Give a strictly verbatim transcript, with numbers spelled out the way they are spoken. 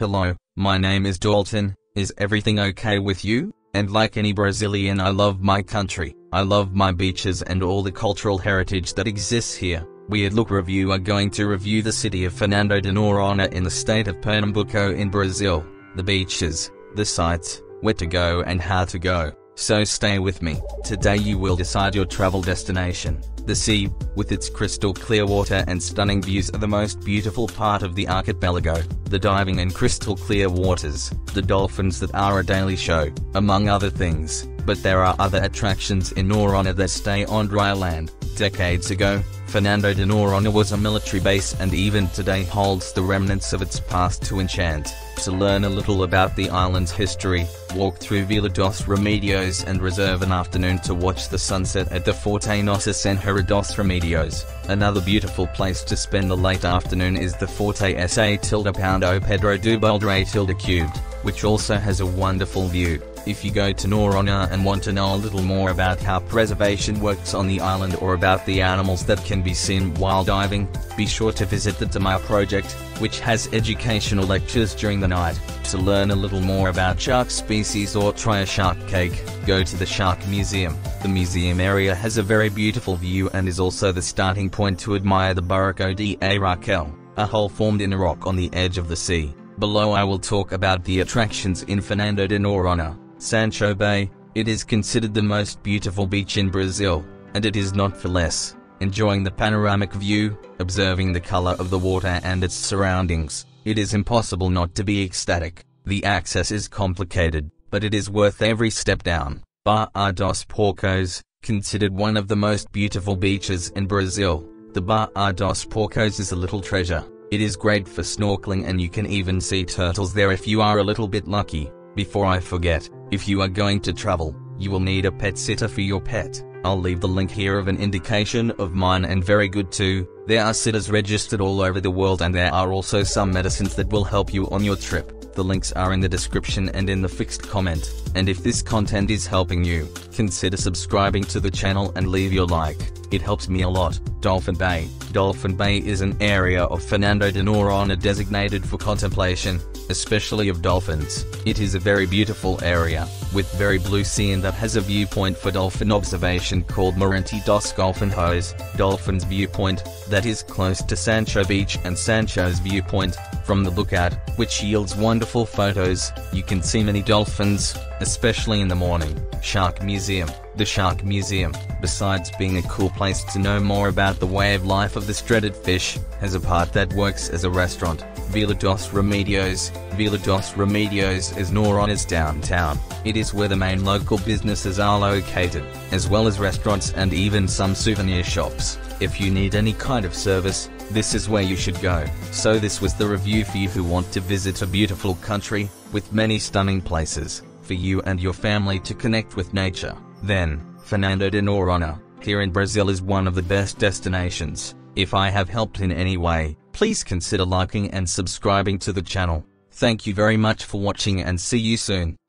Hello, my name is Dalton. Is everything okay with you? And like any Brazilian, I love my country. I love my beaches and all the cultural heritage that exists here. We at Look Review are going to review the city of Fernando de Noronha in the state of Pernambuco in Brazil, the beaches, the sights, where to go and how to go. So stay with me. Today you will decide your travel destination. The sea, with its crystal clear water and stunning views, are the most beautiful part of the archipelago. The diving and crystal clear waters, the dolphins that are a daily show, among other things. But there are other attractions in Noronha that stay on dry land. Decades ago, Fernando de Noronha was a military base and even today holds the remnants of its past to enchant. To learn a little about the island's history, walk through Vila dos Remédios and reserve an afternoon to watch the sunset at the Forte Nossa Senhora dos Remedios. Another beautiful place to spend the late afternoon is the Forte São Pedro do Boldró, which also has a wonderful view. If you go to Noronha and want to know a little more about how preservation works on the island or about the animals that can be seen while diving, be sure to visit the Tamar Project, which has educational lectures during the night. To learn a little more about shark species or try a shark cake, go to the Shark Museum. The museum area has a very beautiful view and is also the starting point to admire the Buraco da Raquel, a hole formed in a rock on the edge of the sea. Below I will talk about the attractions in Fernando de Noronha. Sancho Bay, it is considered the most beautiful beach in Brazil, and it is not for less. Enjoying the panoramic view, observing the color of the water and its surroundings, it is impossible not to be ecstatic. The access is complicated, but it is worth every step down. Baía dos Porcos, considered one of the most beautiful beaches in Brazil, the Baía dos Porcos is a little treasure. It is great for snorkeling and you can even see turtles there if you are a little bit lucky. Before I forget, if you are going to travel, you will need a pet sitter for your pet. I'll leave the link here of an indication of mine, and very good too. There are sitters registered all over the world, and there are also some medicines that will help you on your trip. The links are in the description and in the fixed comment. And if this content is helping you, consider subscribing to the channel and leave your like. It helps me a lot. Dolphin Bay. Dolphin Bay is an area of Fernando de Noronha designated for contemplation, especially of dolphins. It is a very beautiful area, with very blue sea, and that has a viewpoint for dolphin observation called Mirante dos Golfinhos, Dolphins Viewpoint, that is close to Sancho Beach, and Sancho's Viewpoint, from the lookout, which yields wonderful photos. You can see many dolphins, especially in the morning. Shark Museum. The Shark Museum, besides being a cool place to know more about the way of life of this dreaded fish, has a part that works as a restaurant. Vila dos Remedios. Vila dos Remedios is Noronha's downtown. It is where the main local businesses are located, as well as restaurants and even some souvenir shops. If you need any kind of service, this is where you should go. So this was the review for you who want to visit a beautiful country, with many stunning places, for you and your family to connect with nature. Then, Fernando de Noronha, here in Brazil, is one of the best destinations. If I have helped in any way, please consider liking and subscribing to the channel. Thank you very much for watching and see you soon.